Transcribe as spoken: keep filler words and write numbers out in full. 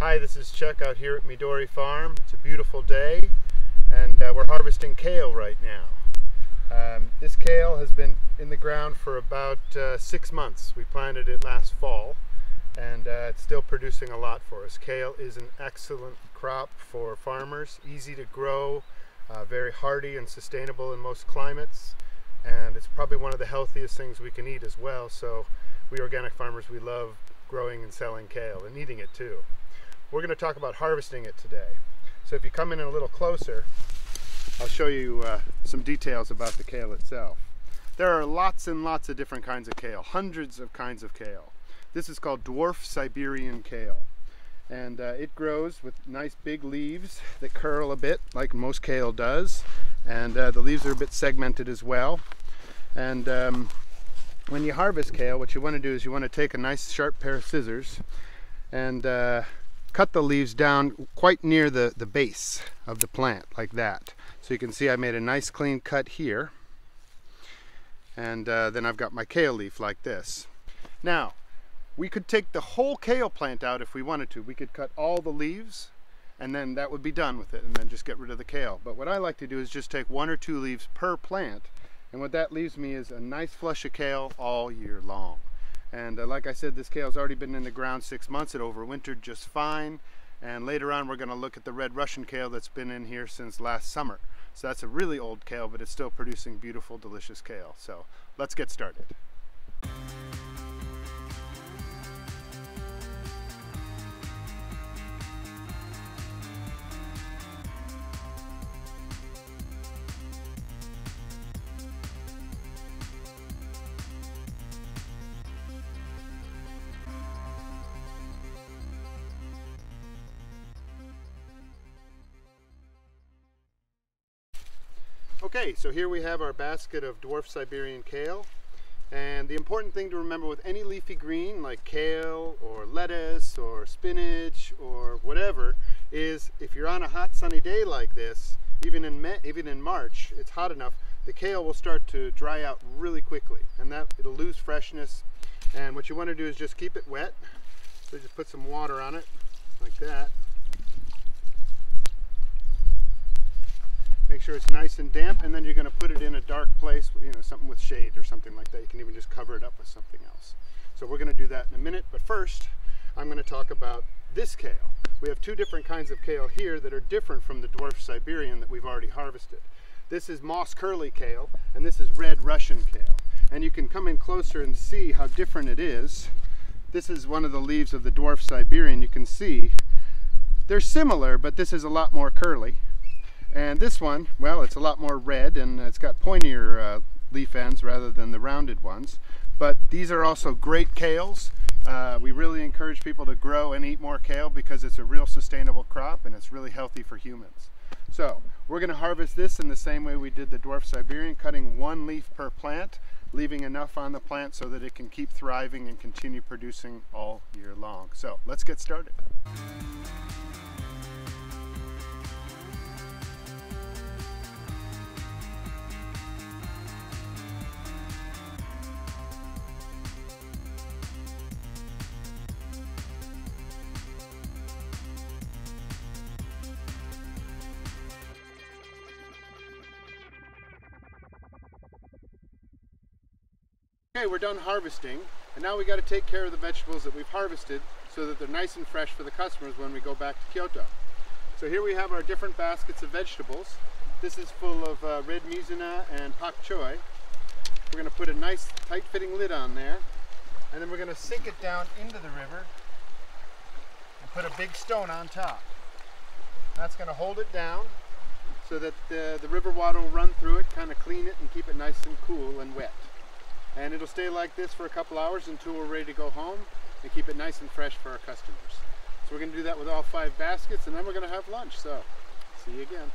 Hi, this is Chuck out here at Midori Farm. It's a beautiful day and uh, we're harvesting kale right now. Um, this kale has been in the ground for about uh, six months. We planted it last fall and uh, it's still producing a lot for us. Kale is an excellent crop for farmers, easy to grow, uh, very hardy and sustainable in most climates, and it's probably one of the healthiest things we can eat as well. So we organic farmers, we love growing and selling kale and eating it too. We're going to talk about harvesting it today. So if you come in a little closer, I'll show you uh, some details about the kale itself. There are lots and lots of different kinds of kale, hundreds of kinds of kale. This is called dwarf Siberian kale. And uh, it grows with nice big leaves that curl a bit, like most kale does. And uh, the leaves are a bit segmented as well. And um, when you harvest kale, what you want to do is you want to take a nice sharp pair of scissors and uh, cut the leaves down quite near the, the base of the plant, like that. So you can see I made a nice clean cut here. And uh, then I've got my kale leaf like this. Now, we could take the whole kale plant out if we wanted to. We could cut all the leaves and then that would be done with it and then just get rid of the kale. But what I like to do is just take one or two leaves per plant, and what that leaves me is a nice flush of kale all year long. And uh, like I said, this kale's already been in the ground six months. It overwintered just fine. And later on, we're going to look at the red Russian kale that's been in here since last summer. So that's a really old kale, but it's still producing beautiful, delicious kale. So let's get started. Okay, so here we have our basket of dwarf Siberian kale, and the important thing to remember with any leafy green like kale or lettuce or spinach or whatever is, if you're on a hot sunny day like this, even in May, even in March, it's hot enough, the kale will start to dry out really quickly, and that it'll lose freshness. And what you want to do is just keep it wet, so just put some water on it like that. Make sure it's nice and damp, and then you're going to put it in a dark place, you know, something with shade or something like that. You can even just cover it up with something else. So we're going to do that in a minute, but first I'm going to talk about this kale. We have two different kinds of kale here that are different from the dwarf Siberian that we've already harvested. This is moss curly kale, and this is red Russian kale. And you can come in closer and see how different it is. This is one of the leaves of the dwarf Siberian. You can see they're similar, but this is a lot more curly. And this one, well, it's a lot more red, and it's got pointier uh, leaf ends rather than the rounded ones. But these are also great kales. Uh, we really encourage people to grow and eat more kale because it's a real sustainable crop and it's really healthy for humans. So we're going to harvest this in the same way we did the dwarf Siberian, cutting one leaf per plant, leaving enough on the plant so that it can keep thriving and continue producing all year long. So let's get started. Okay, we're done harvesting, and now we got to take care of the vegetables that we've harvested so that they're nice and fresh for the customers when we go back to Kyoto. So here we have our different baskets of vegetables. This is full of uh, red mizuna and pak choi. We're going to put a nice tight-fitting lid on there, and then we're going to sink it down into the river and put a big stone on top. That's going to hold it down so that the, the river water will run through it, kind of clean it, and keep it nice and cool and wet. And it'll stay like this for a couple hours until we're ready to go home and keep it nice and fresh for our customers. So we're going to do that with all five baskets, and then we're going to have lunch. So see you again.